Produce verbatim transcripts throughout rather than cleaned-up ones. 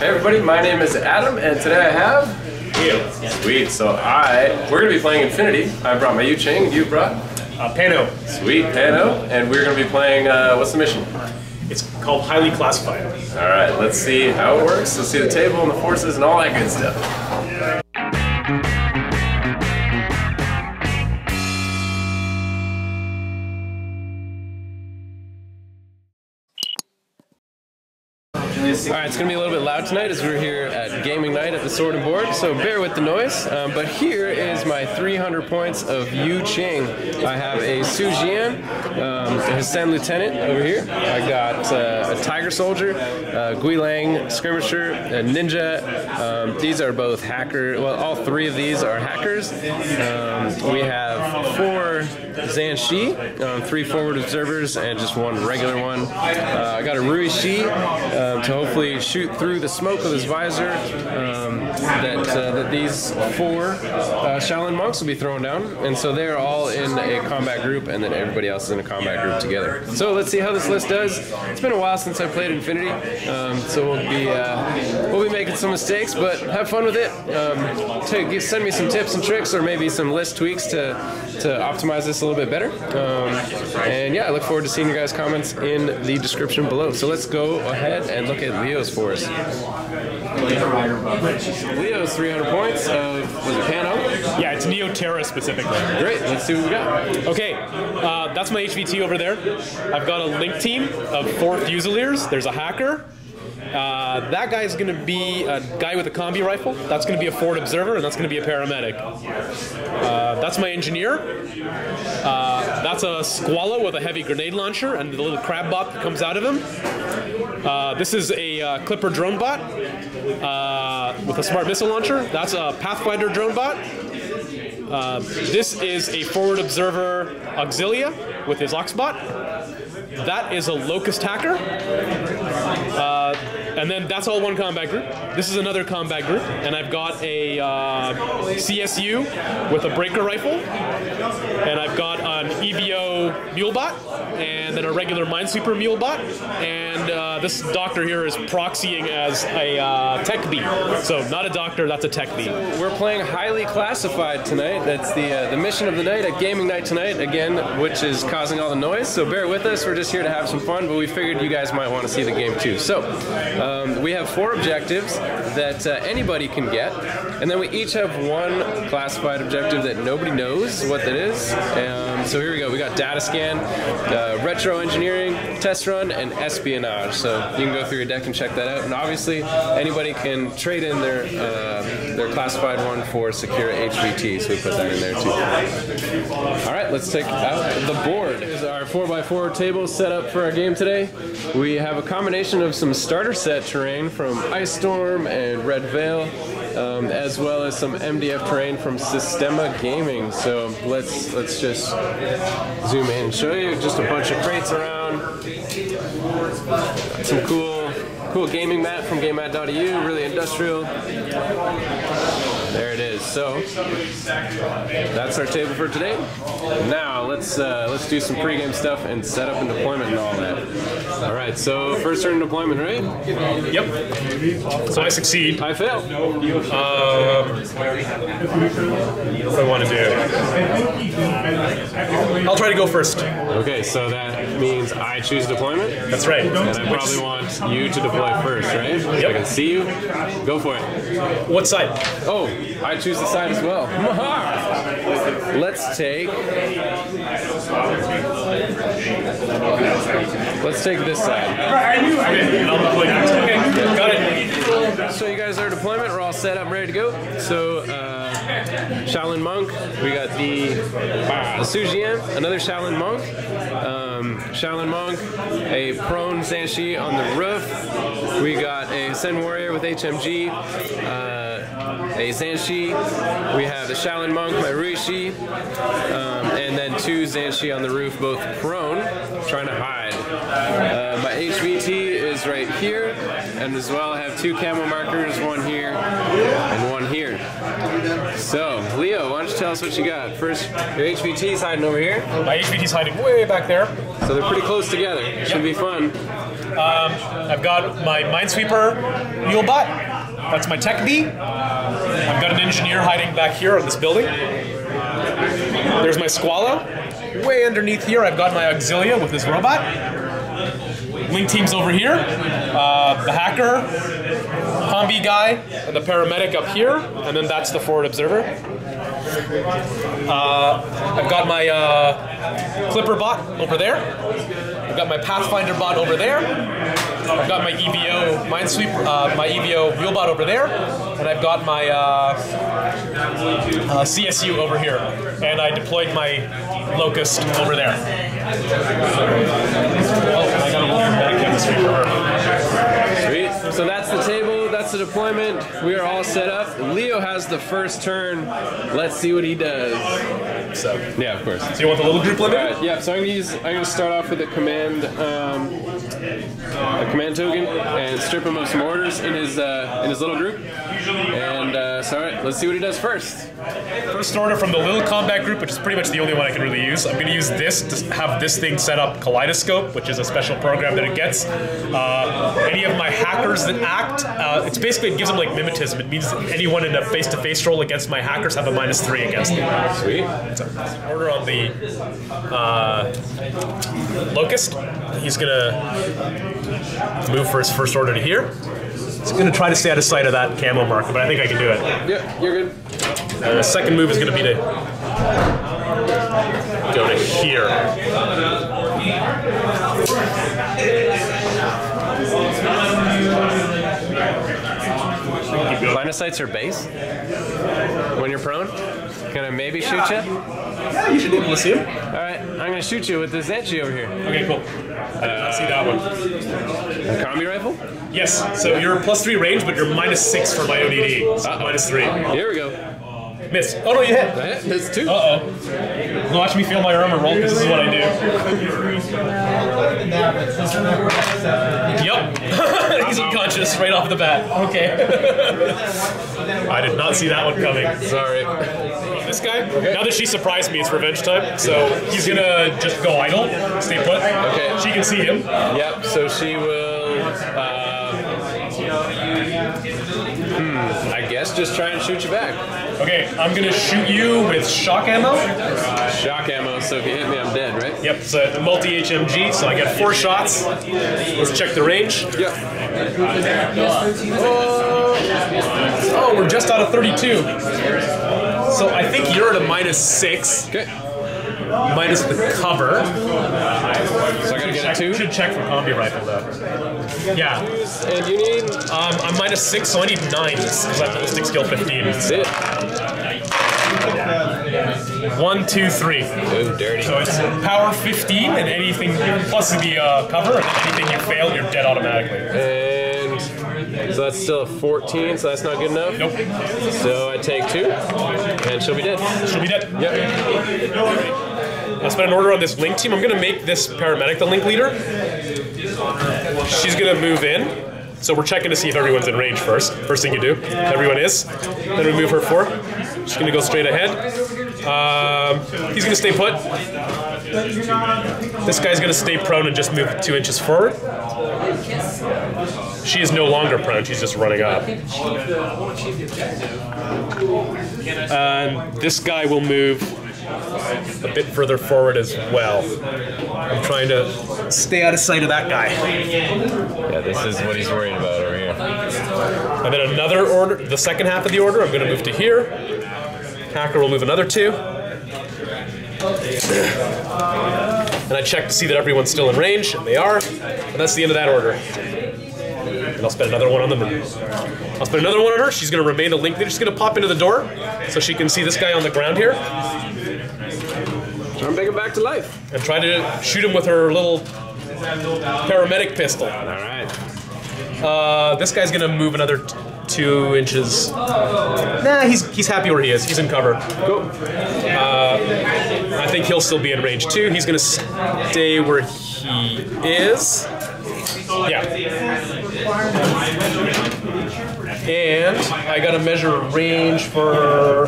Hey everybody, my name is Adam, and today I have Leo. Sweet. So I we're gonna be playing Infinity. I brought my Yu Jing, and you brought uh, Pano. Sweet, Pano, and we're gonna be playing. Uh, what's the mission? It's called Highly Classified. All right, let's see how it works. Let's see the table and the forces and all that good stuff. Alright, it's going to be a little bit loud tonight as we're here at Gaming Night at the Sword and Board, so bear with the noise. Um, but here is my three hundred points of Yu Jing. I have a Su Jian, um, his Sen Lieutenant over here. I got uh, a Tiger Soldier, uh, Gui Lang Skirmisher, a Ninja. Um, these are both hacker. Well, all three of these are hackers. Um, we have four Zhanshi, um, three Forward Observers, and just one regular one. Uh, I got a Rui Shi um, to hopefully shoot through the smoke of his visor um, that, uh, that these four uh, Shaolin monks will be thrown down. And so they're all in a combat group, and then everybody else is in a combat group together. So let's see how this list does. It's been a while since I played Infinity, um, so we'll be, uh, we'll be making some mistakes, but have fun with it. Um, take, send me some tips and tricks, or maybe some list tweaks to, to optimize this a little bit better. Um, and yeah, I look forward to seeing your guys' comments in the description below. So let's go ahead and look at Leo's for us. Leo's three hundred points of, was it Pano? Yeah, it's Neo-Terra specifically. Great, let's see what we got. Okay, uh, that's my H V T over there. I've got a link team of four Fusiliers. There's a hacker. Uh, that guy's going to be a guy with a combi rifle. That's going to be a forward observer, and that's going to be a paramedic. Uh, that's my engineer. Uh, that's a Squalo with a heavy grenade launcher and the little crab bot that comes out of him. Uh, this is a uh, Clipper drone bot uh, with a smart missile launcher. That's a Pathfinder drone bot. Uh, this is a forward observer Auxilia with his Oxbot. That is a Locust hacker. Uh, and then that's all one combat group. This is another combat group, and I've got a uh, C S U with a breaker rifle, and I've got an E B O mule bot, and then a regular minesweeper mule bot, and uh, this doctor here is proxying as a uh, tech bee. So not a doctor, that's a tech bee. So we're playing Highly Classified tonight. That's the uh, the mission of the night at Gaming Night tonight, again, which is causing all the noise. So bear with us. We're just here to have some fun, but we figured you guys might want to see the game too. So um, we have four objectives that uh, anybody can get, and then we each have one classified objective that nobody knows what that is. Um, so here we go. We got data scan, uh, retro engineering, test run, and espionage. So you can go through your deck and check that out. And obviously, anybody can trade in their uh, their classified one for secure H V T. So we put that in there too. All right, let's take out the board. Here's our four by four table set up for our game today. We have a combination of some starter set terrain from Ice Storm and Red Veil, um, as well as some M D F terrain from Systema Gaming. So let's let's just zoom in and show you just a bunch of crates around. Some cool cool gaming mat from gamemat dot E U, really industrial. There it is. So that's our table for today. Now let's uh, let's do some pregame stuff and set up and deployment and all that. All right. So first turn deployment, right? Yep. So I succeed. I fail. Uh, what do I want to do? I'll try to go first. Okay. So that means I choose deployment. That's right. And I probably want you to deploy first, right? Yep. So I can see you. Go for it. What side? Oh. I choose the side as well. Let's take... Let's take this side. Okay, got it. So you guys are deployment. We're all set up, ready to go. So, uh, Shaolin Monk. We got the uh, Su Jian, another Shaolin Monk. Um, Shaolin Monk, a prone Zhanshi on the roof. We got a Sen Warrior with H M G. Uh, A Zhanshi, we have the Shaolin Monk, my Rui Shi, um, and then two Zhanshi on the roof, both prone, trying to hide. Uh, my H V T is right here, and as well I have two camo markers, one here and one here. So, Leo, why don't you tell us what you got? First, your H V T's hiding over here. My H V T's hiding way back there. So they're pretty close together. Should be fun. Um, I've got my Minesweeper Mulebot. That's my Tech Bee. I've got an engineer hiding back here on this building. There's my Squalo. Way underneath here, I've got my Auxilia with this robot. Link team's over here. Uh, the hacker, Combi guy, and the paramedic up here. And then that's the forward observer. Uh, I've got my uh, Clipper bot over there. I've got my Pathfinder bot over there. I've got my E B O Minesweeper, uh, my E B O Wheelbot over there, and I've got my uh, uh, C S U over here. And I deployed my Locust over there. Oh, I got a little chemistry for her. Sweet. So that's the table. That's the deployment. We are all set up. Leo has the first turn. Let's see what he does. So yeah, of course. So you want the little group limit? Right, yeah. So I'm gonna use. I'm gonna start off with a command, um, a command token, and strip him of some orders in his uh, in his little group. And uh, so all right, let's see what he does first. First order from the little combat group, which is pretty much the only one I can really use. I'm gonna use this to have this thing set up Kaleidoscope, which is a special program that it gets. Uh, any of my hackers that act. Uh, It's basically, it gives them like mimetism. It means anyone in a face-to-face roll against my hackers have a minus three against them. Sweet. It's an order on the uh, Locust. He's gonna move for his first order to here. He's gonna try to stay out of sight of that camo mark, but I think I can do it. Yeah, you're good. And the second move is gonna be to go to here. Line of sight's your base? When you're prone? Gonna maybe yeah. shoot you? Yeah, you should be able to see him. Alright, I'm gonna shoot you with this Zhanshi over here. Okay, cool. I did not see that one. A combi rifle? Yes, so you're plus three range, but you're minus six for my O D D. So uh-oh. Minus three. Here we go. Miss. Oh no, you hit. I hit. Missed too. Uh-oh. Watch me feel my armor roll, because this is what I do. Yep. He's unconscious right off the bat. Okay. I did not see that one coming. Sorry. This guy? Okay. Now that she surprised me, it's revenge time. So he's gonna just go idle, stay put. Okay. She can see him. Yep, so she will... Uh, hmm, I guess just try and shoot you back. Okay, I'm gonna shoot you with shock ammo. Uh, shock ammo, so if you hit me, I'm dead, right? Yep, so it's a multi H M G, so I get four shots. Let's check the range. Yep. Oh, oh we're just out of thirty-two. So I think you're at a minus six. Okay. Minus the cover. So I gotta get a two? Should check for combi rifle, though. Yeah. And you need? Um, I'm minus six, so I need nine, because I have ballistic skill fifteen. That's it. One, two, three. Ooh, dirty. So it's power fifteen, and anything, plus the uh, cover, and anything you fail, you're dead automatically. And so that's still a fourteen, so that's not good enough? Nope. So I take two, and she'll be dead. She'll be dead. Yep. I'll spend an order on this link team. I'm gonna make this paramedic the link leader. She's gonna move in. So we're checking to see if everyone's in range first. First thing you do, everyone is. Then we move her forward. She's gonna go straight ahead. Um, he's gonna stay put. This guy's gonna stay prone and just move two inches forward. She is no longer prone, she's just running up. Um, this guy will move a bit further forward as well. I'm trying to stay out of sight of that guy. Yeah, this is what he's worried about over here. And then another order, the second half of the order, I'm gonna move to here. Hacker will move another two. And I check to see that everyone's still in range, and they are. And that's the end of that order. And I'll spend another one on them. I'll spend another one on her. She's gonna remain a link leader. She's gonna pop into the door so she can see this guy on the ground here. Try and bring him back to life. And try to shoot him with her little paramedic pistol. All right. Uh, this guy's gonna move another t two inches. Nah, he's he's happy where he is. He's in cover. Cool. Uh, I think he'll still be in range too. He's gonna stay where he is. Yeah. And I gotta measure range for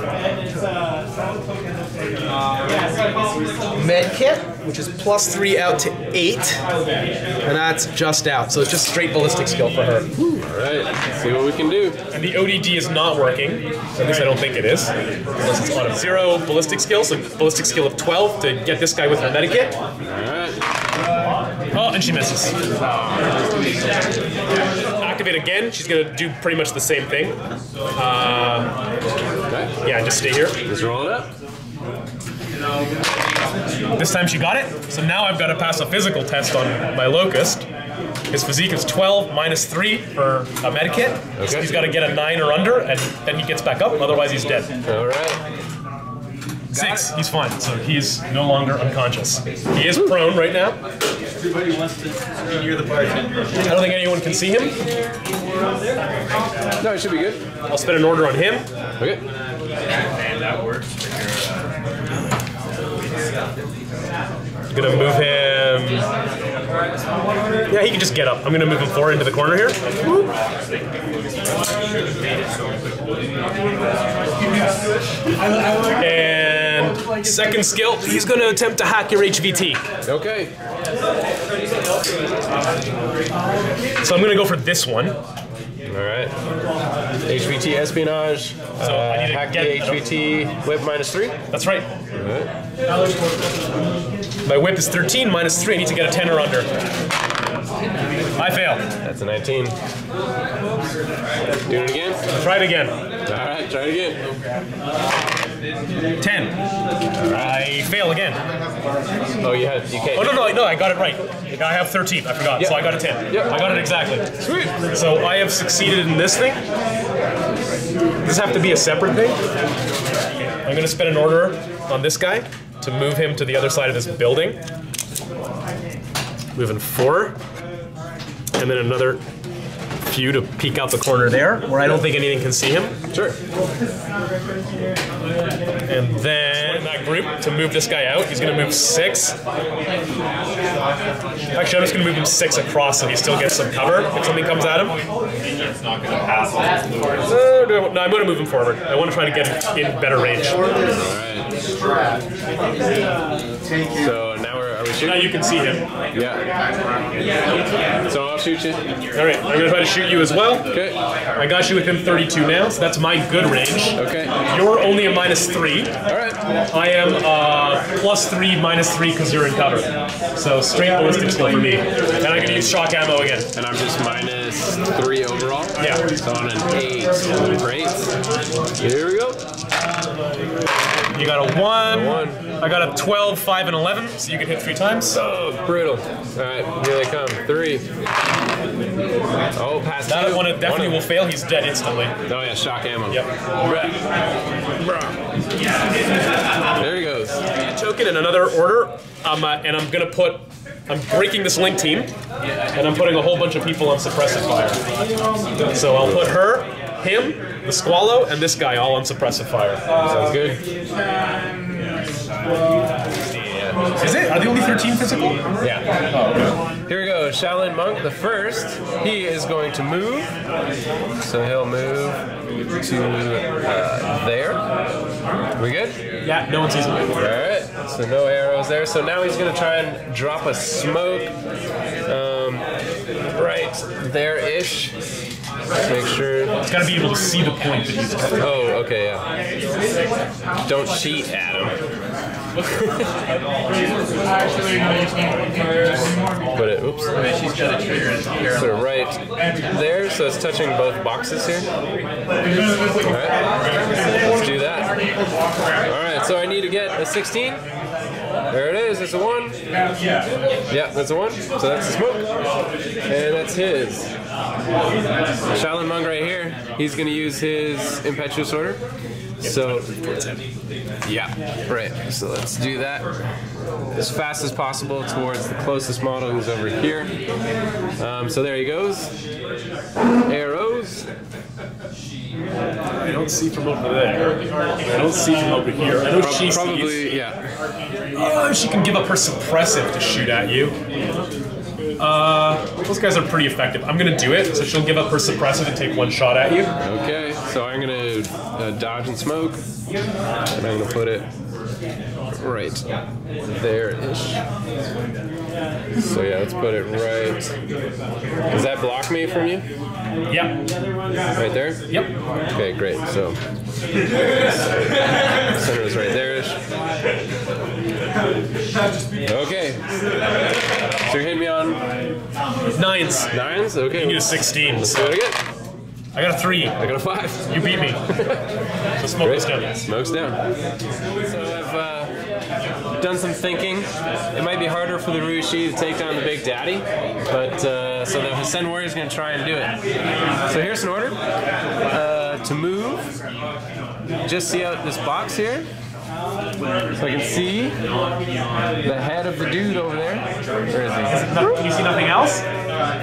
med kit, which is plus three out to eight, and that's just out. So it's just straight ballistic skill for her. Alright, let's see what we can do. And the O D D is not working, at least I don't think it is, unless it's on a zero ballistic skill, so ballistic skill of twelve to get this guy with her medikit. Alright. Oh, and she misses. Activate again, she's going to do pretty much the same thing. Uh, yeah, just stay here. Just roll it up. This time she got it, so now I've got to pass a physical test on my Locust. His physique is twelve minus three for a medikit. Okay. So he's got to get a nine or under, and then he gets back up, otherwise he's dead. All right. Six, he's fine, so he's no longer unconscious. He is prone right now. Everybody wants to be near the bartender. I don't think anyone can see him. No, it should be good. I'll spin an order on him. Okay. And that works. I'm gonna move him. Yeah, he can just get up. I'm gonna move him forward into the corner here. Whoop. And second skill, he's gonna attempt to hack your H V T. Okay. So I'm gonna go for this one. All right. H V T espionage. So uh, I need to hack get the H V T. Whip minus three. That's right. All right. My whip is thirteen minus three. I need to get a ten or under. I fail. That's a nineteen. Do it again. Try it again. All right. Try it again. ten. I fail again. Oh, you had. You can't. Oh no no no! I got it right. I have thirteen, I forgot, yep. So I got a ten. Yep. I got it exactly. Sweet. So I have succeeded in this thing. Does this have to be a separate thing? I'm going to spend an order on this guy to move him to the other side of this building. Moving four. And then another few to peek out the corner there, where I don't think anything can see him. Sure. And then in that group to move this guy out. He's going to move six. Actually, I'm just going to move him six across so he still gets some cover if something comes at him. Uh, no, I'm going to move him forward. I want to try to get him in better range. All right. So now we're, are we shooting? Now you can see him. Yeah. So I'll shoot you. All right. I'm going to try to shoot you as well. Okay. I got you within thirty-two now, so that's my good range. Okay. You're only a minus three. All right. I am uh, plus three, minus three, because you're in cover. So straight ballistic skill for me. And I can use shock ammo again. And I'm just minus three overall? Yeah. So on an eight. Great. Here we go. You got a one. A one. I got a twelve, five, and eleven, so you can hit three times. Oh, brutal. All right, here they come. Three. Oh, pass. That one definitely will fail. He's dead instantly. Oh, yeah, shock ammo. Yep. There he goes. Token in another order, um, uh, and I'm going to put... I'm breaking this link team, and I'm putting a whole bunch of people on suppressive fire. So I'll put her, him, the Squalo, and this guy all on suppressive fire. Sounds good. Is it? Are they only thirteen physical? Yeah. Oh, okay. Here we go. Shaolin Monk, the first. He is going to move. So he'll move to uh, there. We good? Yeah, no one sees him. Alright, so no arrows there. So now he's going to try and drop a smoke um, right there-ish. Make sure. It's got to be able to see the point that he's at. Oh, okay, yeah. Don't cheat, Adam. Put it, oops, put it right there, so it's touching both boxes here. Alright, let's do that. Alright, so I need to get a sixteen. There it is, it's a one. Yeah, that's a one, so that's the smoke. And that's his. Shaolin Monk right here, he's going to use his Impetuous order. So, yeah, right. So let's do that as fast as possible towards the closest model who's over here. Um, so there he goes. Arrows. I don't see from over there. I don't see from over here. I know she probably, sees. Yeah. Oh, she can give up her suppressive to shoot at you. Uh, those guys are pretty effective. I'm gonna do it, so she'll give up her suppressive and take one shot at you. Okay, so I'm gonna uh, dodge and smoke, and I'm gonna put it right there-ish. So yeah, let's put it right. Does that block me from you? Yep. Right there? Yep. Okay, great. So center is right there-ish. Okay. So you're hitting me on nines. Nines? Okay. You can do sixteen. Let's do it again. I got a three. I got a five. You beat me. So smoke goes down. Smoke's down. So I've uh, done some thinking. It might be harder for the Rui Shi to take down the Big Daddy, but uh, so the Hasen Warrior's going to try and do it. So here's an order uh, to move. Just see out this box here. So I can see the head of the dude over there. Where is he? Can you see nothing else? I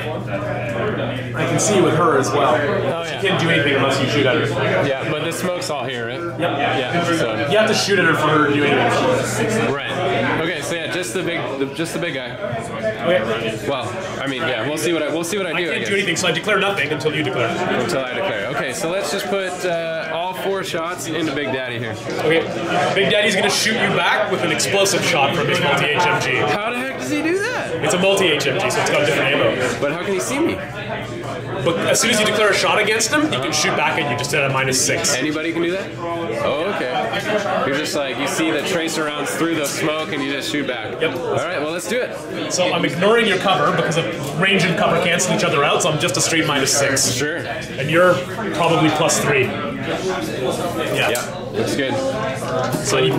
can see with her as well. Oh, yeah. She can't do anything unless you shoot at her. Yeah, but the smoke's all here, right? Yep. Yeah. So you have to shoot at her for her to do anything. Right. Okay. So yeah, just the big, the, just the big guy. Okay. Well, I mean, yeah, we'll see what I, we'll see what I do. I can't I guess. do anything, so I declare nothing until you declare. Until I declare. Okay. So let's just put uh, all four shots into Big Daddy here. Okay. Big Daddy's gonna shoot you back with an explosive shot from his multi H M G. How the heck does he do that? It's a multi H M G, so it's got a different ammo. But how can he see me? But as soon as you declare a shot against him, he can shoot back at you just at a minus six. Anybody can do that? Oh, okay. You're just like, you see the tracer rounds through the smoke and you just shoot back. Yep. Alright, well, let's do it. So I'm ignoring your cover because of range and cover cancel each other out, so I'm just a straight minus six. Sure. And you're probably plus three. Yeah. Yeah. Looks good. So I need,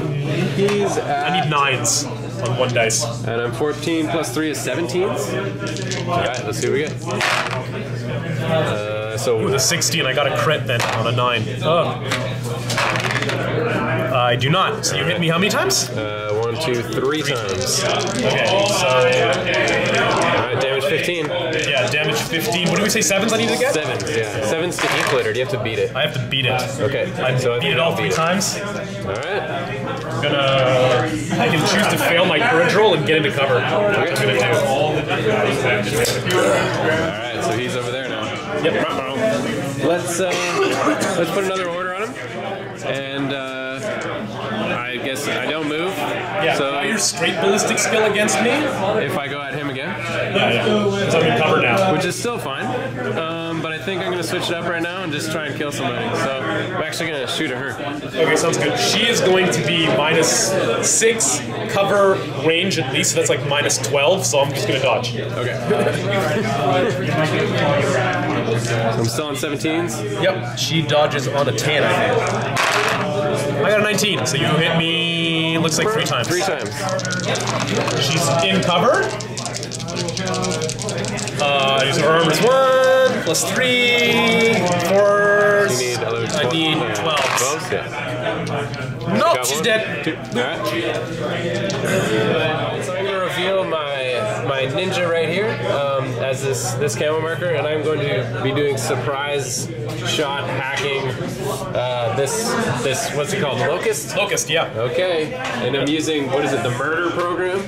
He's I need nines on one dice. And I'm fourteen plus three is seventeen. All right, let's see what we get. Uh, so with a sixteen, I got a crit then on a nine. Oh. I do not. So you hit me how many times? Uh, one, two, three times. Yeah. Okay, so... Alright, damage fifteen. Yeah, damage fifteen. What do we say, sevens I need to get? Sevens, yeah. Sevens to equal it, or do you have to beat it? I have to beat it. Okay. I so beat I it all beat three it. times. Alright. I'm gonna... I can choose to fail my courage roll and get into cover. Okay. I'm gonna do Alright, so he's over there now. Yep. Let's, uh, let's put another order on him. And, uh... I guess I don't move. Yeah. So now your straight ballistic skill against me. If I go at him again. Yeah, yeah. So I'm in cover now. Which is still fine. Um, but I think I'm gonna switch it up right now and just try and kill somebody. So I'm actually gonna shoot at her. Okay, sounds good. She is going to be minus six cover range at least. So that's like minus twelve. So I'm just gonna dodge. Okay. I'm still on seventeens. Yep. She dodges on a ten. I think. I got a nineteen, so you hit me, looks like three times. Three times. She's in cover. Uh, use her armor's word, plus three, four, I need twelve. Yeah. No, nope, she's one. dead. Two. All right. So I'm going to reveal my, my ninja right here um, as this, this camo marker, and I'm going to be doing surprise shot hacking uh, this, this what's it called, Locust? Locust, yeah. Okay, and I'm using, what is it, the murder program?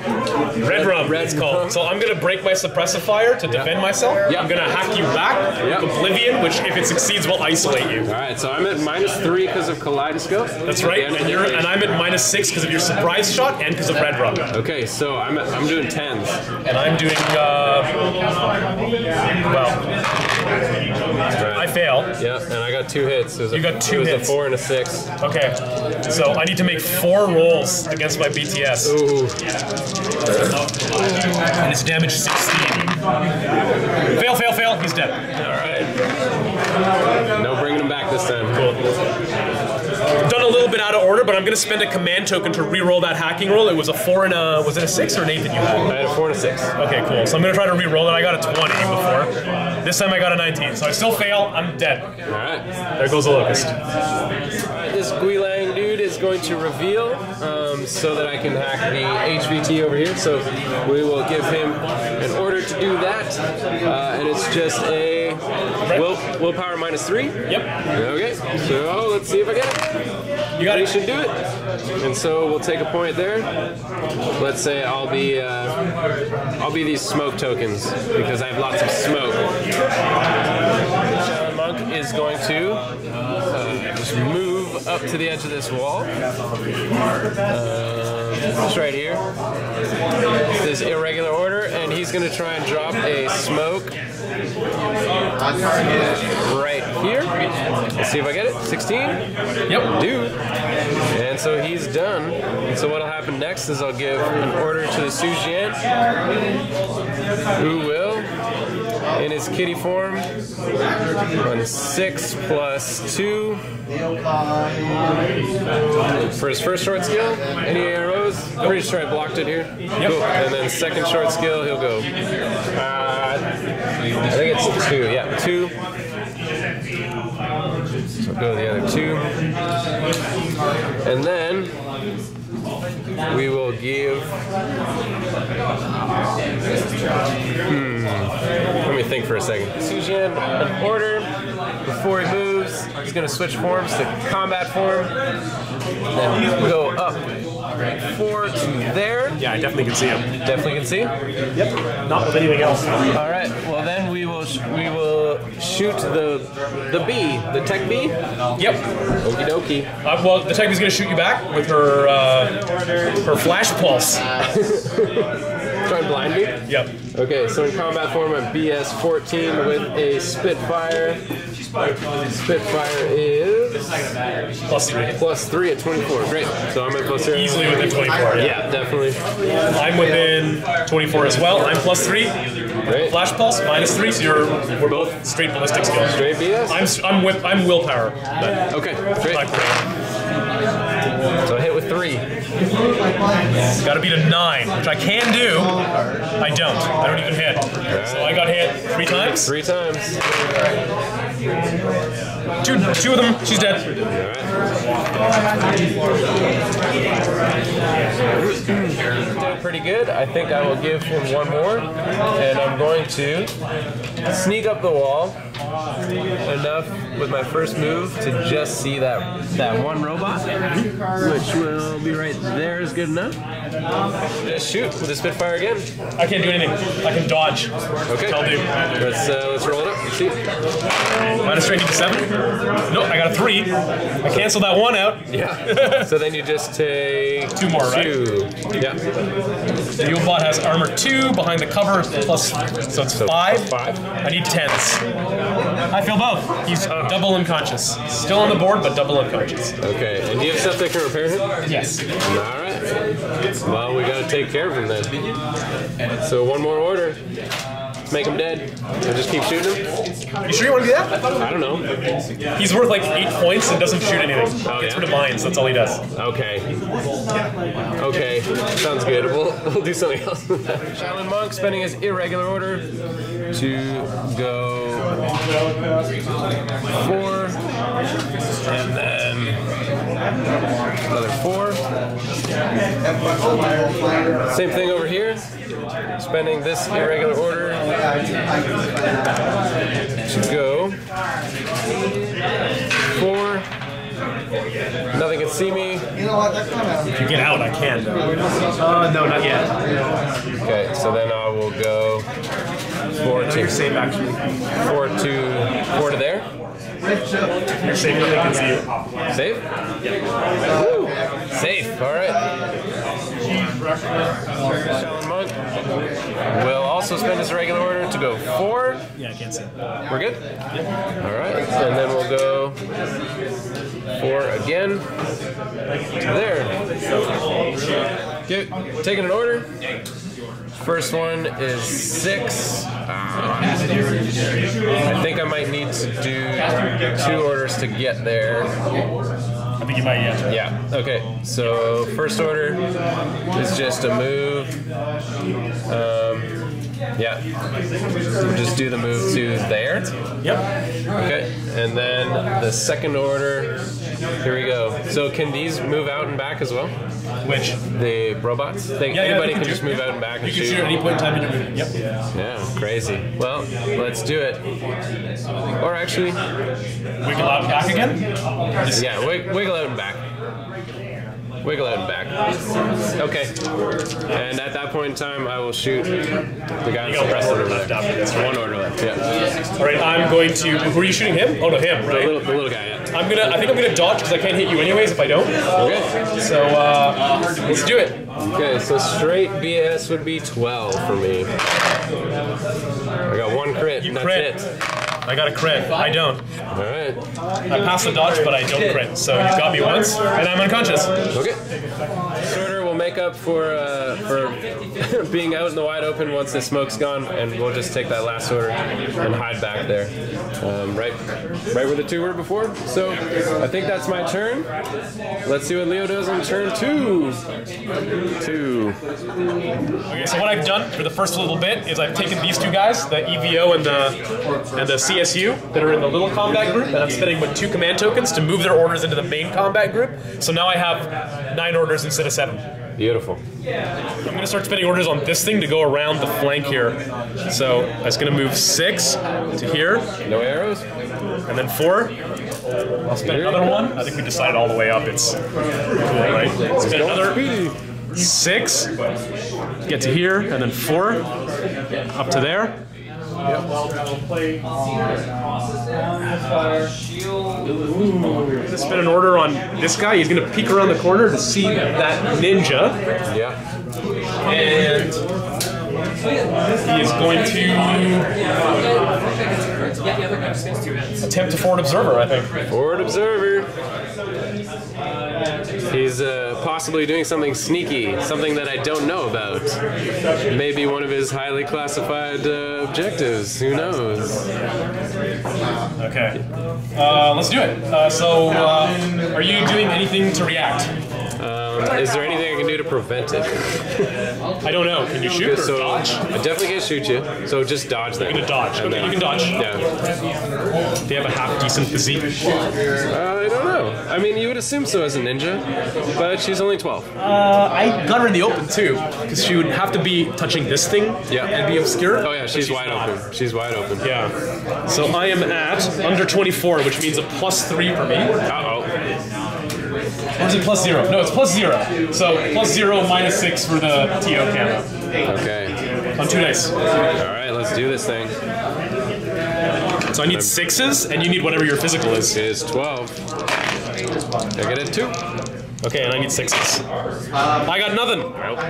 Red Rum, Red it's called. Rum. So I'm going to break my suppressive fire to defend yep. myself. Yep. I'm going to hack you back yep. with Oblivion, which if it succeeds will isolate you. Alright, so I'm at minus three because of Kaleidoscope. That's right, and, you're, and I'm at minus six because of your surprise shot and because of Red Rum. Okay, so I'm, at, I'm doing tens. And I'm doing, uh, well... Right. I fail. Yeah, and I got two hits. It was you a, got two it was hits. a four and a six. Okay, so I need to make four rolls against my B T S. Ooh. And it's damage sixteen. Fail, fail, fail. He's dead. All right. No bringing him back this time. Cool. Done a little bit out of order, but I'm going to spend a command token to re-roll that hacking roll. It was a four and a... Was it a six or an eight that you had? I had a four and a six. Okay, cool. So I'm going to try to re-roll it. I got a twenty before. This time I got a nineteen. So I still fail. I'm dead. All right. There goes the Locust. This Gui Lang dude is going to reveal um, so that I can hack the H V T over here. So we will give him an order to do that. Uh, and it's just a... Will, willpower minus three. Yep. Okay. So let's see if I get it. You got it. You should do it. And so we'll take a point there. Let's say I'll be uh, I'll be these smoke tokens because I have lots of smoke. Monk is going to uh, just move up to the edge of this wall. Uh, it's right here. This irregular order, and he's going to try and drop a smoke on target right here. Let's see if I get it. sixteen? Yep. Dude. And so he's done. And so what'll happen next is I'll give an order to the Su Jian, who will, in his kitty form, run six plus two for his first short skill. Any arrows? I'm pretty sure I blocked it here. Yep. Cool. And then second short skill, he'll go. Uh, I think it's two. Yeah, two. So go the other two. And then we will give. Hmm. Let me think for a second. Su Jian, an order before he moves. He's going to switch forms to combat form. Then go up four to there. Yeah, I definitely can see him. Definitely can see. Yep. Not with anything else. All right. Well, then we will. Sh we will shoot the the bee, the tech bee. Yep. Okie dokie. Uh, well, the tech bee's going to shoot you back with her. Uh, For flash pulse. Try and blind me? Yep. Okay, so in combat form, I'm B S fourteen with a Spitfire. Spitfire is plus three. Plus three at twenty-four. Great. So I'm at plus three. Easily within twenty-four. Yeah, yeah, definitely. I'm within twenty-four as well. I'm plus three. Great. Flash pulse minus three. So you're we're both straight ballistic skills. Straight B S. I'm I'm with I'm willpower. But okay. Great. So I hit with three. Got to beat a nine, which I can do. I don't. I don't even hit. Right. So I got hit three times. Three times. Two, two of them. She's dead. Right. Pretty good. I think I will give him one more, and I'm going to sneak up the wall enough with my first move to just see that that one robot, which will be right there is good enough. Just shoot with the Spitfire again. I can't do anything. I can dodge. Okay. I'll do. Let's uh, let's roll it up. Let's see. Minus three to seven. No, I got a three. I canceled that one out. Yeah. So then you just take two more, right? Two. Yeah. The Yulebot has armor two behind the cover plus, so it's so five. Five. I need tens. I feel both. He's uh, double unconscious. Still on the board, but double unconscious. Okay. And do you have stuff that can repair him? Yes. All right. Well, we gotta take care of him then. So one more order. Make him dead. And just keep shooting him. You sure you want to do that? I don't know. He's worth like eight points and doesn't shoot anything. Oh, gets yeah? rid of mines. That's all he does. Okay. Okay. Sounds good. We'll, we'll do something else. Shaolin Monk spending his irregular order to go four and then another four. Same thing over here. Spending this irregular order to go four. Nothing can see me. If you get out, I can. Uh, no, not yet. Okay, so then I will go four to save actually. Four to four to there. You're safe. Nothing can see you. Safe. Yeah. Woo. Safe. All right. We'll also spend his regular order to go four. Yeah, I can't see. We're good? All right. And then we'll go four again. There. Get, taking an order. First one is six. I think I might need to do two orders to get there. I think you might, yeah. Yeah, okay. So, first order is just a move. Um, yeah. We'll just do the move to there. Yep. Okay, and then the second order, here we go. So, can these move out and back as well? Which? The robots? They, yeah, anybody yeah, can, can just move out and back. You and can shoot at any point in time in your movement. Yep. Yeah, crazy. Well, let's do it. Or actually, wiggle out and back again? Yeah, wiggle out and back. Wiggle out and back. Okay. And at that point in time, I will shoot the guy. You got to press order left up. It's one order left. Yeah. All right. I'm going to. Who are you shooting? Him? Oh no, him. Right. The little, the little guy. Yeah. I'm gonna. I think I'm gonna dodge because I can't hit you anyways if I don't. Okay. So uh, let's do it. Okay. So straight B S would be twelve for me. I got one crit. You crit. That's it. I got a crit. I don't. Alright. I pass the dodge, but I don't crit. So you got me once, and I'm unconscious. Okay. Shorter will make up for uh, for being out in the wide open once the smoke's gone, and we'll just take that last order and hide back there. Um, right right where the two were before. So I think that's my turn. Let's see what Leo does in turn two. Two. Okay, so what I've done for the first little bit is I've taken these two guys, the E V O and the and the C C S U that are in the little combat group, and I'm spending with two command tokens to move their orders into the main combat group. So now I have nine orders instead of seven. Beautiful. I'm going to start spending orders on this thing to go around the flank here. So that's going to move six to here. No arrows. And then four. I'll spend there another one. I think we decided all the way up. It's cool, right? Spend another six. Get to here, and then four. Up to there. Yep. Ooh. Just spin an order on this guy. He's gonna peek around the corner to see that ninja. Yeah. And he is going to attempt a forward observer, I think. Forward observer. He's uh, possibly doing something sneaky, something that I don't know about. Maybe one of his highly classified uh, objectives. Who knows? Okay. Uh, let's do it. Uh, so, uh, are you doing anything to react? Um, is there anything I can do to prevent it? I don't know. Can you shoot so or dodge? I definitely can't shoot you, so just dodge that. You're going to dodge. Okay, then, you can dodge. Yeah. Do they have a half-decent physique? Uh, I don't know. I mean, you would assume so as a ninja, but she's only twelve. Uh, I got her in the open, too, because she would have to be touching this thing yeah. and be obscure. Oh, yeah, she's, she's wide not. open. She's wide open. Yeah. So I am at under twenty-four, which means a plus three for me. Uh-oh. Or is it plus zero? No, it's plus zero. So plus zero minus six for the T O camera. Okay. On two dice. All right, let's do this thing. So I need sixes, and you need whatever your physical is. It is twelve. I get it two. Okay, and I need sixes. I got nothing. Nope.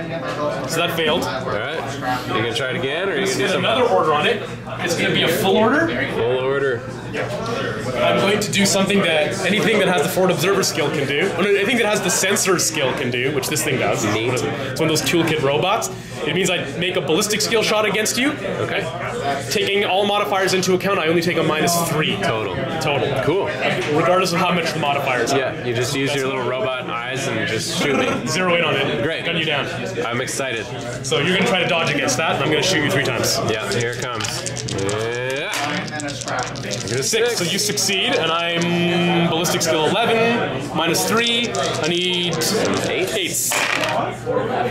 So that failed. All right. You gonna try it again, or you gonna do something? Another order on it. It's gonna be a full order. Full order. I'm going to do something that anything that has the forward observer skill can do. Anything that has the sensor skill can do, which this thing does. It's one of, it's one of those toolkit robots. It means I make a ballistic skill shot against you. Okay. Taking all modifiers into account, I only take a minus three total. Total. Cool. Regardless of how much the modifiers are. Yeah. You just use That's your little robot eyes and just shoot me. Zero in on it. Great. Gun you down. I'm excited. So you're gonna try to dodge against that, and I'm gonna shoot you three times. Yeah. Here it comes. Yeah. Six. Six. So you succeed, and I'm ballistic skill eleven minus three. I need eight. Eights.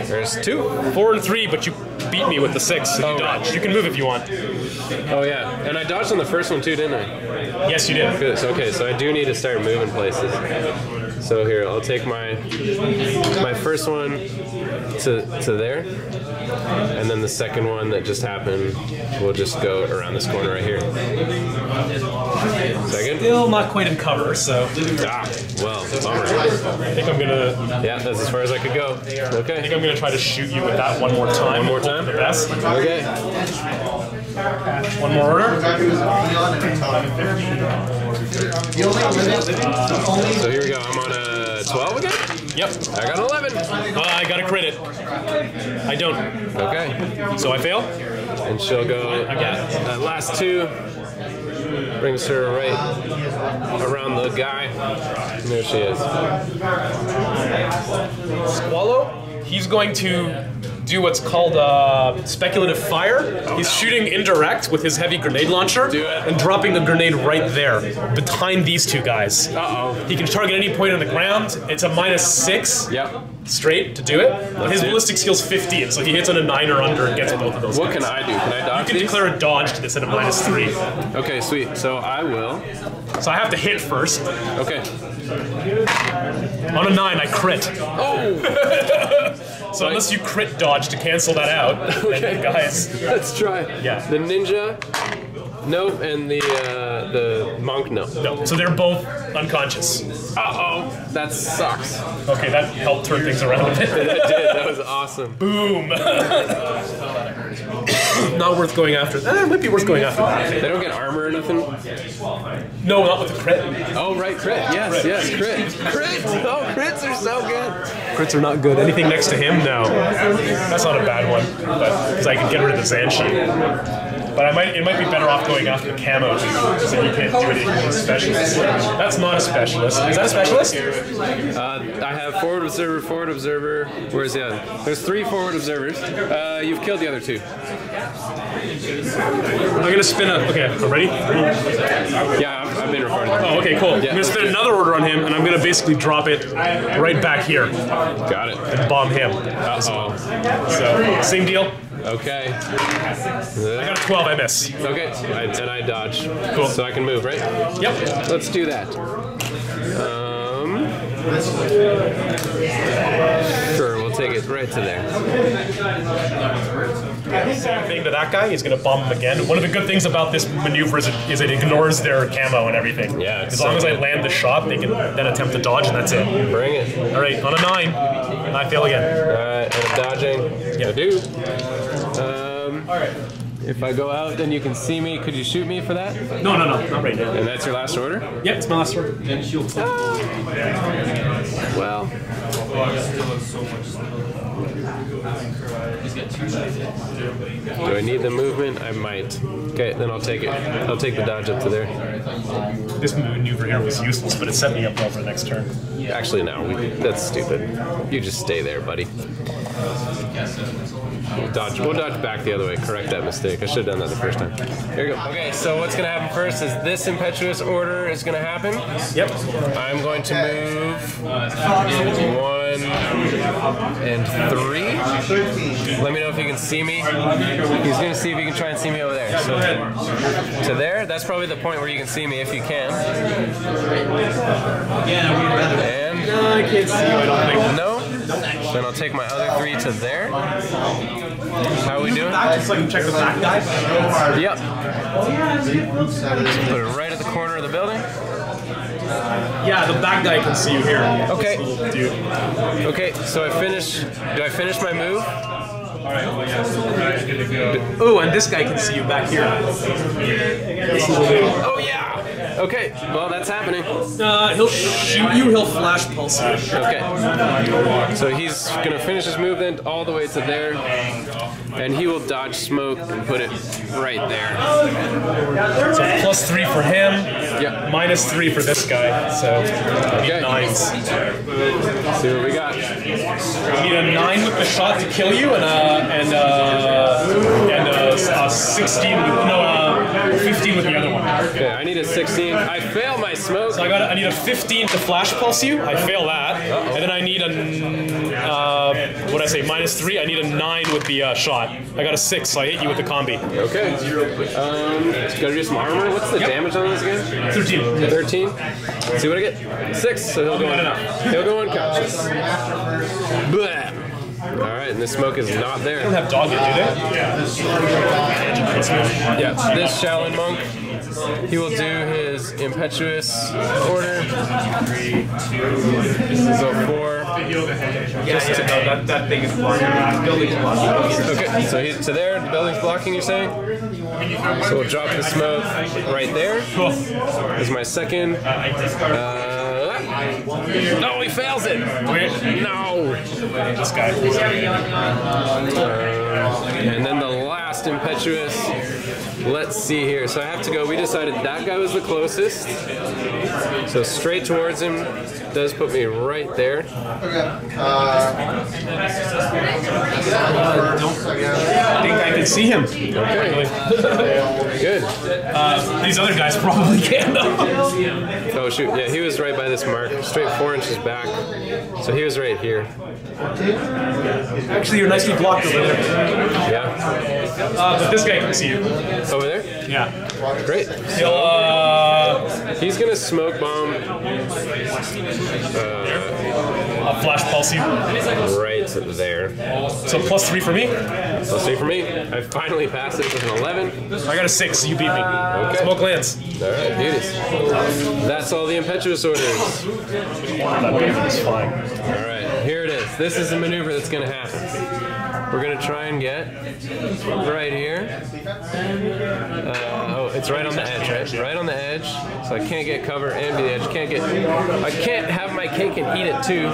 There's two, four, and three. But you beat me with the six. So oh, you dodge. Right. You can move if you want. Oh yeah, and I dodged on the first one too, didn't I? Yes, you did. Good. Okay, so I do need to start moving places. So here, I'll take my my first one to to there, and then the second one that just happened will just go around this corner right here. Second. Still not quite in cover, so. Ah, well, bummer. I think I'm gonna. Yeah, that's as far as I could go. Okay. I think I'm gonna try to shoot you with that one more time. One more time. The best. Okay. One more order. Uh, so here we go. I'm on a twelve again. Yep. I got an eleven. Uh, I got a crit it. I don't. Okay. So I fail. And she'll go. I got that last two. Brings her right around the guy. And there she is. Squalo. He's going to. do what's called uh, speculative fire. He's shooting indirect with his heavy grenade launcher and dropping a grenade right there behind these two guys. Uh-oh. He can target any point on the ground. It's a minus six. Yep. Straight to do it. Let's His do ballistic it. skill's fifteen, so he hits on a nine or under and gets both of those. What guys. can I do? Can I dodge? You can these? declare a dodge to this at a minus three. Okay, sweet. So I will. So I have to hit first. Okay. On a nine, I crit. Oh! So unless you crit dodge to cancel that out, okay. Then guys. Let's try. Yeah. The ninja. Nope, and the uh, the monk, no. No, so they're both unconscious. Uh-oh, that sucks. Okay, that helped turn things around a bit. That did, that was awesome. Boom. Not worth going after. Eh, it might be worth going after. They don't get armor or nothing? No, not with the crit. Oh, right, crit. Yes, crit. yes, crit. Crit! Oh, crits are so good. Crits are not good. Anything next to him? No. That's not a bad one, because I can get rid of the Zhanshi. But I might, it might be better off going after the camo, so you can't do it as a specialist. That's not a specialist. Is that a specialist? Uh, I have forward observer, forward observer. Where's the other? There's three forward observers. Uh, you've killed the other two. I'm gonna spin a. Okay, ready? Yeah, I've, I've been recording. Oh, okay, cool. Yeah. I'm gonna spin another order on him, and I'm gonna basically drop it right back here. Got it. And bomb him. Uh oh. So same deal. Okay. I got a twelve, I miss. Okay, I, and I dodge. Cool. So I can move, right? Yep. Let's do that. Um, sure, we'll take it right to there. Same thing to that guy, he's going to bomb him again. One of the good things about this maneuver is it, is it ignores their camo and everything. Yeah. As long as I land the shot, they can then attempt to dodge, and that's it. Bring it. All right, on a nine, I fail again. All right, and I'm dodging. Yeah, I do. Um, All right. If I go out, then you can see me. Could you shoot me for that? No, no, no, not right now. And that's your last order? Yep, yeah, it's my last order. Oh. Well. Do I need the movement? I might. Okay, then I'll take it. I'll take the dodge up to there. This maneuver here was useless, but it set me up well for the next turn. Actually, no. We, that's stupid. You just stay there, buddy. We'll dodge, we'll dodge back the other way. Correct that mistake. I should have done that the first time. Here we go. Okay, so what's going to happen first is this impetuous order is going to happen. Yep. I'm going to move one and three. Let me know if you can see me. He's going to see if he can try and see me over there. So to, to there, that's probably the point where you can see me if you can. And I can't see you, I don't think. No. Then I'll take my other three to there. How are we doing? Just like check the back guy. Yep. Put it right at the corner of the building. Yeah, the back guy can see you here. Okay. Okay. So I finish. Do I finish my move? All right, well, yeah. Good to go. Oh, and this guy can see you back here. Oh yeah. Okay, well that's happening. Uh, he'll shoot you, he'll flash pulse you. Okay. So he's gonna finish his move then all the way to there. And he will dodge smoke and put it right there. So plus three for him, yeah. Minus three for this guy. So we need nines. See what we got. We need a nine with the shot to kill you, and uh, and uh, and uh, uh, sixteen with no uh, fifteen with the other one. Okay, I need a sixteen. I fail my smoke. So I got a, I need a fifteen to flash pulse you. I fail that, uh-oh. And then I need a uh, what I say minus three. I need a nine with the uh, shot. I got a six, so I hit you with the combi. Okay. Um, gotta do some armor. What's the yep. damage on this again? thirteen. thirteen? See what I get? six, so he'll go, un he'll go unconscious. Blah. Alright, and the smoke is not there. They don't have dog yet, do they? Yeah. Yeah, this Shaolin monk. He will do his impetuous order. So four. Just to, that, that thing is blocking. Okay, so he's to there. The building's blocking. You're saying? So we'll drop the smoke right there. Cool. Is my second. Uh, No, he fails it! Wait, no! This guy. Uh, and then the last Locust, Impetuous. Let's see here. So I have to go. We decided that guy was the closest. So straight towards him does put me right there. Okay. Uh, don't, I think I can see him. Okay. Good. Uh, these other guys probably can't. Oh shoot. Yeah, he was right by this mark. Straight four inches back. So he was right here. Actually, you're nicely blocked over there. Yeah. Uh, but this guy can see you. Over there? Yeah. Great. So, uh, he's going to smoke bomb. Uh, a flash pulse. Right there. So plus three for me? Plus three for me. I finally passed it with an eleven. I got a six, so you beat me. Okay. Smoke lands. Alright, beauties. That's all the Impetuous orders. That wave is flying. Alright, here it is. This is the maneuver that's going to happen. We're going to try and get right here. Uh, oh, it's right on the edge, right? Right on the edge. So I can't get cover and be the edge. Can't get, I can't have my cake and eat it too.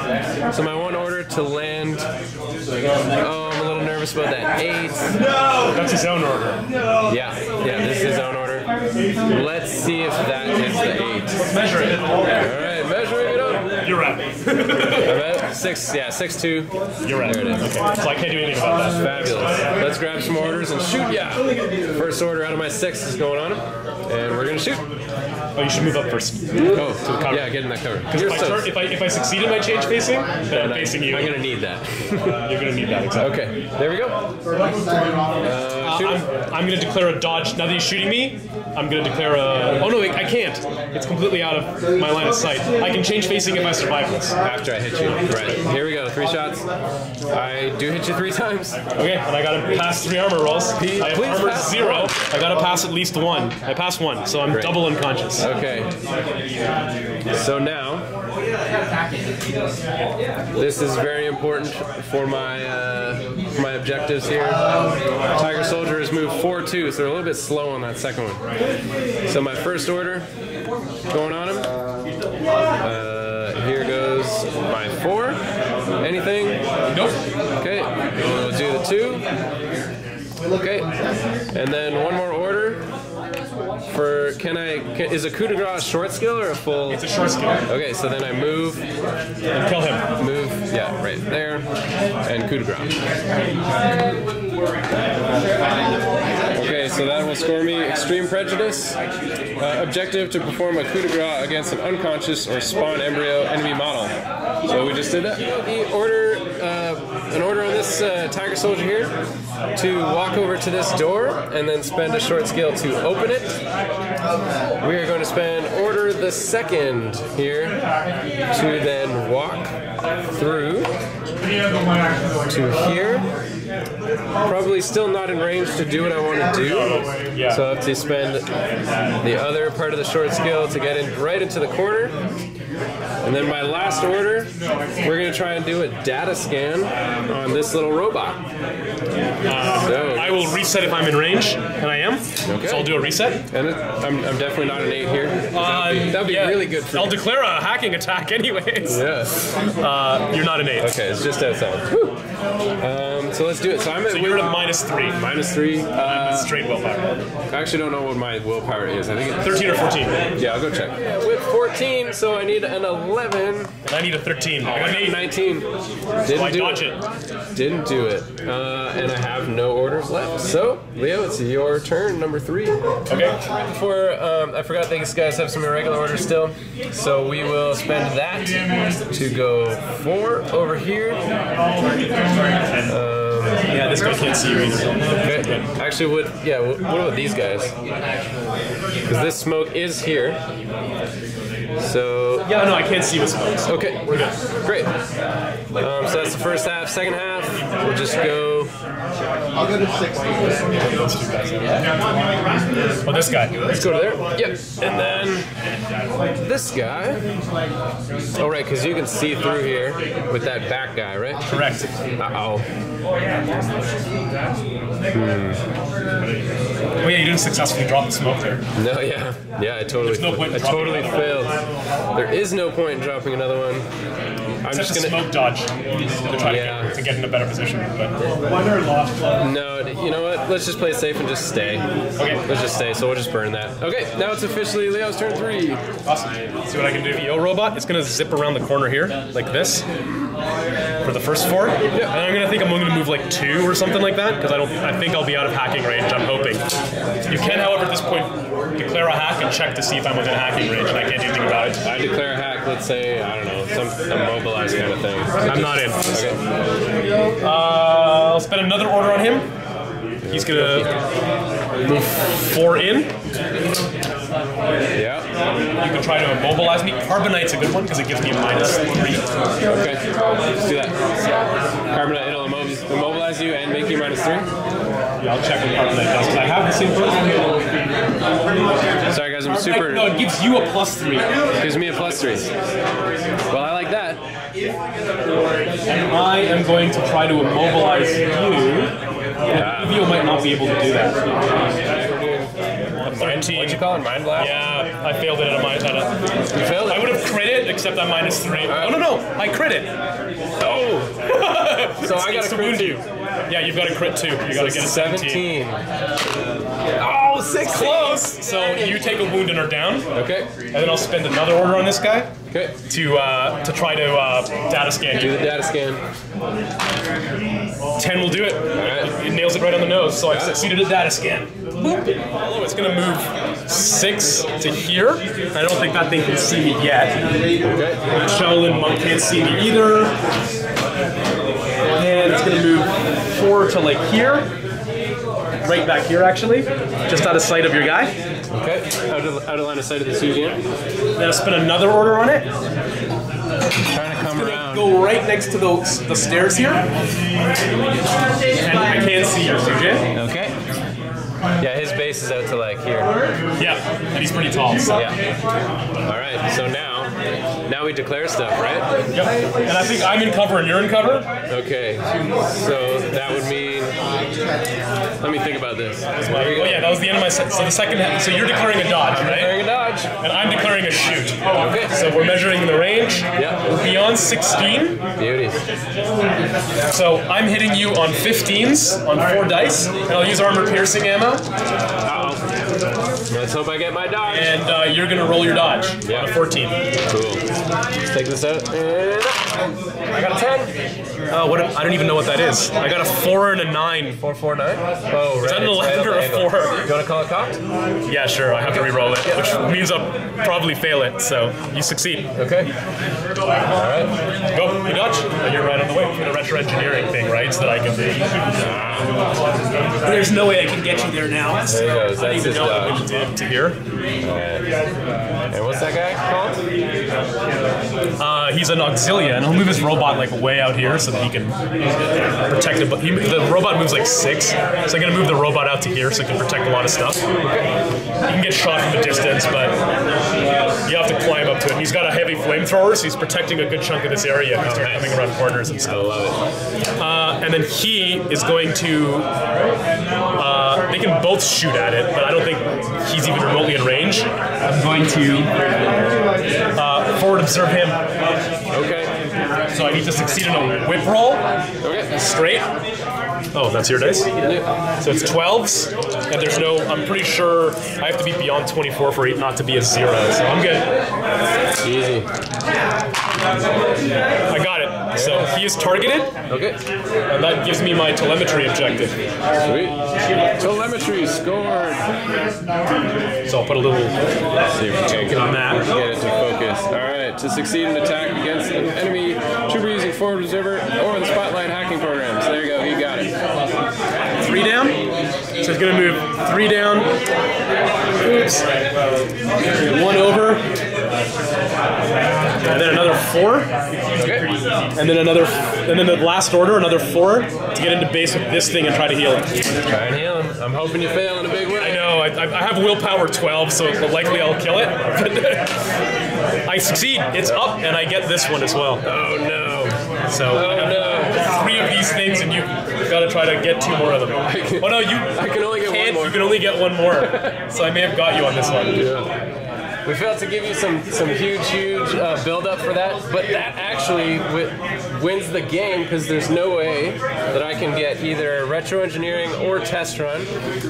So my one order to land. Oh, I'm a little nervous about that. Eight. No! That's his own order. No! Yeah, yeah, this is his own order. Let's see if that is the eight. Measure it. All right, measuring it up. You're right. About six, yeah, six two. You're right. There it is. Okay. So I can't do anything about that. Fabulous. Let's grab some orders and shoot. Yeah. First order out of my six is going on, and we're gonna shoot. Oh, you should move up first. Oh, to the cover. Yeah, get in that cover. Because if, if I if I succeed in my change facing, then yeah, I'm facing you. I'm gonna need that. You're gonna need that. Exactly. Okay. There we go. Uh, shoot. I'm, I'm gonna declare a dodge. Now that he's shooting me, I'm gonna declare a. Oh no, wait, I can't. It's completely out of my line of sight. I can change facing if I survive this. After I hit you. Right. Here we go. Three shots. I do hit you three times. Okay. And I gotta pass three armor rolls. Please, I have armor zero. I gotta pass at least one. I pass one, so I'm Great. double unconscious. Okay. So now. This is very important for my uh, for my objectives here. Tiger Soldier has moved four two, so they're a little bit slow on that second one. So my first order, going on him. Uh, here goes my four. Anything? Nope. Okay, we'll do the two. Okay, and then one more order. For can I can, is a coup de grace a short skill or a full? It's a short skill. Okay, so then I move and kill him. Move, yeah, right there, and coup de grace. Okay, so that will score me extreme prejudice. Uh, objective to perform a coup de grace against an unconscious or spawn embryo enemy model. So we just did that. The order, uh, an order on this uh, Tiger Soldier here to walk over to this door and then spend a short skill to open it. We are going to spend order the second here to then walk through to here. Probably still not in range to do what I want to do, so I have to spend the other part of the short skill to get in right into the corner. And then my last order, we're going to try and do a data scan on this little robot. Uh, so. I will reset if I'm in range, and I am, okay. So I'll do a reset. And it, I'm, I'm definitely not an eight here. Uh, that'd be, that'd be yeah. really good for I'll you. declare a hacking attack anyways. Yeah. Uh, you're not an eight. Okay, it's just outside. Woo. Um, so let's do it. So, I'm at so you're at a minus three. Minus three. Uh, I'm at straight willpower. I actually don't know what my willpower is. I think it's thirteen or fourteen. Yeah, I'll go check. With fourteen, so I need an eleven. And I need a thirteen. I got an eight. nineteen. Didn't so do dodge it. it. Didn't do it. Uh, and I have no orders left. So, Leo, it's your turn, number three. Okay. Before, um, I forgot these guys have some irregular orders still. So we will spend that to go four over here. Uh, Yeah, this guy can't see you either. Okay. Actually, what? Yeah, what about these guys? Because this smoke is here. So. Yeah, no, I can't see with smokes. Okay, we're good. Great. Um, so that's the first half. Second half, we'll just go. I'll go to six. Oh, this guy. Let's go to there. Yep. And then this guy. Oh, right, because you can see through here with that back guy, right? Correct. Uh oh. Hmm. Oh yeah, you didn't successfully drop the smoke there. No, yeah, yeah, I totally, no point I totally failed. There is no point in dropping another one. I'm Except just gonna smoke dodge to try yeah. to, get, to get in a better position. But. or lost blood? No, you know what? Let's just play safe and just stay. Okay. Let's just stay, so we'll just burn that. Okay, now it's officially Leo's turn three. Awesome. See what I can do to Yo Robot. It's going to zip around the corner here, like this, for the first four. Yeah. And I'm going to think I'm going to move like two or something like that, because I don't. I think I'll be out of hacking range, I'm hoping. You can, however, at this point, declare a hack and check to see if I'm within hacking range, and I can't do anything about it. I declare a hack, let's say, I don't know, some immobilized kind of thing. I'm not in. Okay. Uh, I'll spend another order on him. He's gonna move four in. Yeah. You can try to immobilize me. Carbonite's a good one because it gives me a minus three. Okay. Let's do that. Carbonite, it'll immobilize you and make you minus three. Yeah, I'll check with Carbonite does because I have the same person. Sorry guys, I'm super. No, it gives you a plus three. It gives me a plus three. Well, I like that. And I am going to try to immobilize you. Yeah. E B O might not be able to do that. nineteen. What'd you call it? Mind blast? Yeah, I failed it at a minus. You failed it? I would have crit it, except I'm minus three. Uh, oh, no, no, I crit it. Oh! So I got to crit you. Yeah, you've got a crit too. You got to so get a seventeen. seventeen. Oh, six. Close! So you take a wound and are down. Okay. And then I'll spend another order on this guy. Okay. To, uh, to try to uh, data scan. Do the data scan. ten will do it. Right. It nails it right on the nose, so I've succeeded at data scan. Boop. Oh, it's going to move six to here. I don't think that thing can see me yet. Okay. Shaolin Monk can't see me either. And it's going to move four to like here. Right back here, actually. Just out of sight of your guy. Okay. Out of, out of line of sight of the Su Jian. Then I'll spin another order on it. I'm trying to come around. Go right next to the, the stairs here. And I can't see your Su Jian. Okay. Yeah, his base is out to like here. Yeah, and he's pretty tall. So. Yeah. All right, so now now we declare stuff, right? Yep. And I think I'm in cover and you're in cover. Okay, so that would mean. Let me think about this. Oh yeah, that was the end of my set. So the second, so you're declaring a dodge, right? Declaring a dodge. And I'm declaring a shoot. Oh, okay. So we're measuring the range. Yeah. We're beyond sixteen. Beauty. So I'm hitting you on fifteens on four dice, and I'll use armor piercing ammo. Uh-oh. Let's hope I get my dodge. And uh, you're gonna roll your dodge. Yeah. On a fourteen. Cool. Let's take this out. And I got a ten. Oh, what? A, I don't even know what that is. I got a four and a nine. Four, four, nine. Oh, right. Is that an eleven or a four? You want to call it cocked? Yeah, sure. I have to re-roll it, which means I'll probably fail it. So you succeed. Okay. All right. Go. You dodge. Oh, you're right on the way. The retro engineering thing, right? So that I can be. There's no way I can get you there now. There you go. That's I need to know what we did to here. And hey, what's that guy called? Uh, he's an Auxilia, and he'll move his robot like way out here so that he can protect it. But he, the robot moves like six, so I'm gonna move the robot out to here so it can protect a lot of stuff. You can get shot from a distance, but you have to climb up to him. He's got a heavy flamethrower, so he's protecting a good chunk of this area. He's oh, nice. Coming around corners and stuff. I love it. Uh, and then he is going to. Uh, they can both shoot at it, but I don't think he's even remotely in range. I'm going to uh, forward observe him. Okay. So I need to succeed in a whip roll. Okay. Straight. Oh, that's your dice? Yeah. So it's twelves, and there's no, I'm pretty sure I have to be beyond twenty-four for it not to be a zero, so I'm good. Easy. I got it. Yeah. So he is targeted. Okay. And that gives me my telemetry objective. Sweet. Telemetry scored. So I'll put a little take on that. Get it to focus. All right. To succeed in attack against an enemy trooper using forward observer or the spotlight hacking program. So there you go. You got it. Three down. So he's gonna move three down. Oops. One over. And then another four. Okay. And then another, and then the last order, another four, to get into base with this thing and try to heal him. Try and heal him. I'm hoping you fail in a big way. I know. I, I have willpower twelve, so likely I'll kill it. I succeed. It's up, and I get this one as well. Oh no. So oh, I have no. three of these things, and you got to try to get two more of them. Can, oh no, you. I can only get one more. You can only get one more. So I may have got you on this one. Yeah. We failed to give you some, some huge, huge uh, build-up for that, but that actually, with wins the game, because there's no way that I can get either retro engineering or test run.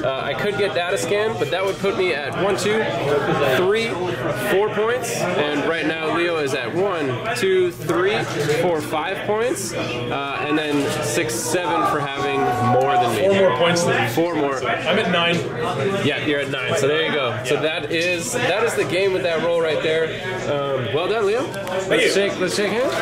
Uh, I could get data scan, but that would put me at one, two, three, four points. And right now Leo is at one, two, three, four, five points. Uh, and then six, seven for having more than me. Four more points than me. Four more. I'm at nine. Yeah, you're at nine. So there you go. So that is that is the game with that roll right there. Um, well done, Leo. Let's shake, let's shake hands.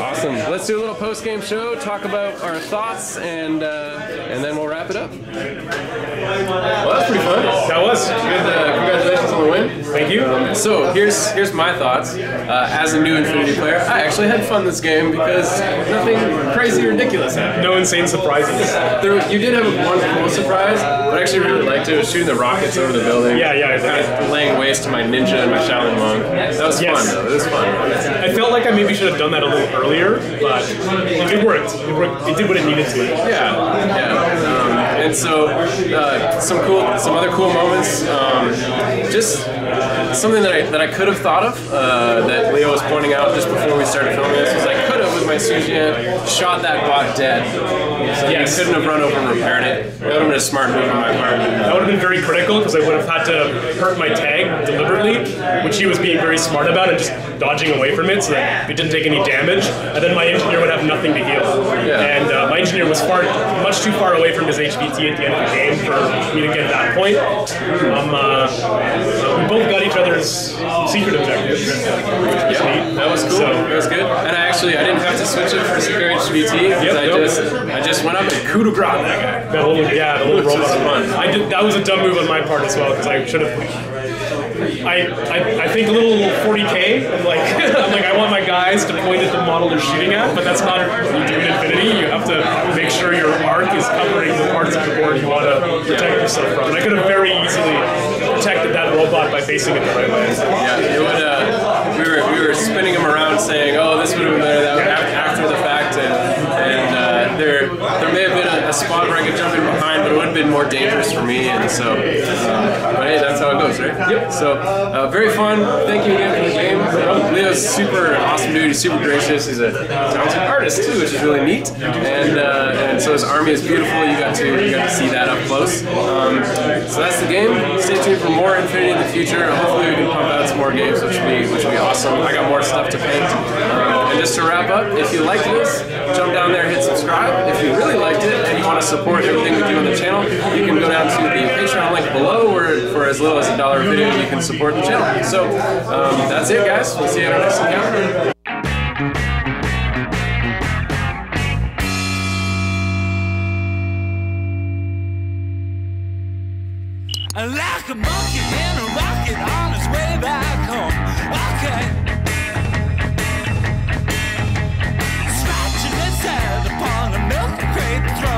Awesome. Let's do a little post-game show, talk about our thoughts, and uh, and then we'll wrap it up. Well, that's pretty fun. That was. Good, uh, congratulations on the win. Thank you. Um, so here's here's my thoughts. Uh, as a new Infinity player, I actually had fun this game because nothing crazy or ridiculous happened. No insane surprises. There, you did have one cool surprise, but I actually really liked it. It was shooting the rockets over the building. Yeah, yeah, exactly. Laying waste to my Ninja and my Shaolin monk. That was yes. fun, though. It was fun. I felt like I maybe should have done that a little earlier, but it worked. It worked. It did what it needed to. Yeah. Yeah. Um, and so, uh, some cool, some other cool moments. Um, just something that I that I could have thought of uh, that Leo was pointing out just before we started filming this was I could have with my Su Jian shot that bot dead. So yes. I couldn't have run over and repaired it. That would have been a smart move on my part. That would have been very critical because I would have had to hurt my tag deliberately, which he was being very smart about and just dodging away from it so that it didn't take any damage. And then my engineer would have nothing to heal. Yeah. And uh, my engineer was far much too far away from his H P. At the end of the game for me to get that point. Um, uh, we both got each other's secret objectives. Yeah, yeah. That was cool. So, that was good. And I actually, I didn't have to switch it for secure H V T. Yep, I, nope. just, I just went up and coup de grace that guy. That whole, yeah, the whole robot fun. I did, that was a dumb move on my part as well, because I should have... I, I, I think a little forty K, I'm like, I'm like, I want my guys to point at the model they're shooting at, but that's not what you do in Infinity. You have to make sure your arc is covering the parts of the board you want to protect yourself from. And I could have very easily protected that robot by facing it the right way. Yeah, it would, uh, we, were, we were spinning him around saying, oh, this would have been better, that would have after the fact, and, and uh, there, there may have been a, a spot where I could jump in behind, but it would have been more dangerous for me, and so, um, but hey, that's how it goes, right? Yep. So, uh, very fun. Thank you again for the game. Um, Leo's super awesome dude. He's super gracious. He's a talented artist too, which is really neat. And uh, and so his army is beautiful. You got to you got to see that up close. Um, so that's the game. Stay tuned for more Infinity in the future. Hopefully we can pump out some more games, which will be which will be awesome. I got more stuff to paint. Um, and just to wrap up, if you liked this, jump down there, hit subscribe. If you really liked it and you want to support everything we do on the channel, you can go down to the Patreon link below, where for as little as a dollar a video you can support the channel. So um, that's it, guys. We'll see you in our next encounter. Like a monkey in a rocket on his way back home. Okay. Scratching his head upon a milk crate throne.